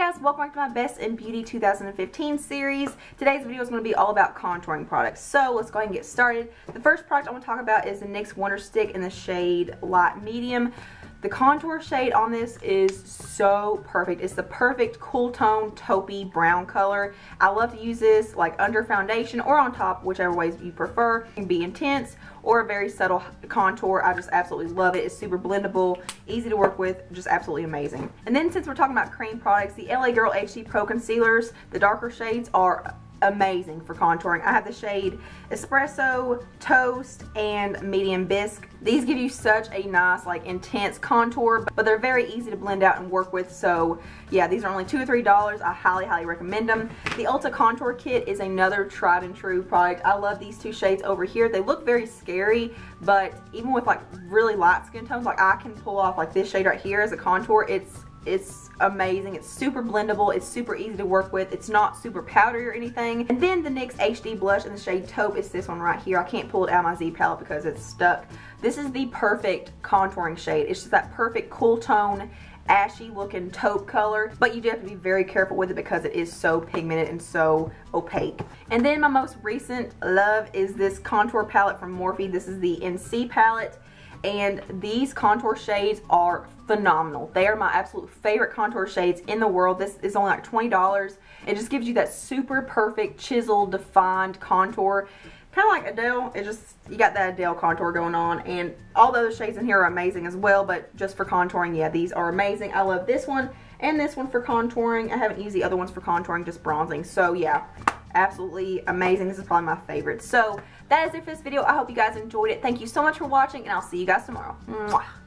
Hey guys, welcome back to my Best in Beauty 2015 series. Today's video is going to be all about contouring products. So let's go ahead and get started. The first product I want to talk about is the NYX Wonder Stick in the shade Light Medium. The contour shade on this is so perfect. It's the perfect cool tone, taupey brown color. I love to use this like under foundation or on top, whichever ways you prefer. It can be intense or a very subtle contour. I just absolutely love it. It's super blendable, easy to work with, just absolutely amazing. And then since we're talking about cream products, the LA Girl HD Pro Concealers, the darker shades are amazing for contouring. I have the shade Espresso, Toast, and Medium Bisque. These give you such a nice, like, intense contour, but they're very easy to blend out and work with. So yeah, these are only $2 or $3. I highly recommend them. The Ulta Contour Kit is another tried and true product. I love these two shades over here. They look very scary, but even with like really light skin tones, like I can pull off like this shade right here as a contour. It's amazing. It's super blendable. It's super easy to work with. It's not super powdery or anything. And then the NYX HD Blush in the shade Taupe is this one right here. I can't pull it out of my Z palette because it's stuck. This is the perfect contouring shade. It's just that perfect cool tone, ashy looking taupe color, but you do have to be very careful with it because it is so pigmented and so opaque. And then my most recent love is this contour palette from Morphe. This is the NC palette. And these contour shades are phenomenal. They are my absolute favorite contour shades in the world. This is only like $20. It just gives you that super perfect chiseled, defined contour. Kind of like Adele. It's just, you got that Adele contour going on. And all the other shades in here are amazing as well. But just for contouring, yeah, these are amazing. I love this one and this one for contouring. I haven't used the other ones for contouring, just bronzing. So yeah, absolutely amazing. This is probably my favorite. So that is it for this video. I hope you guys enjoyed it. Thank you so much for watching, and I'll see you guys tomorrow. Mwah.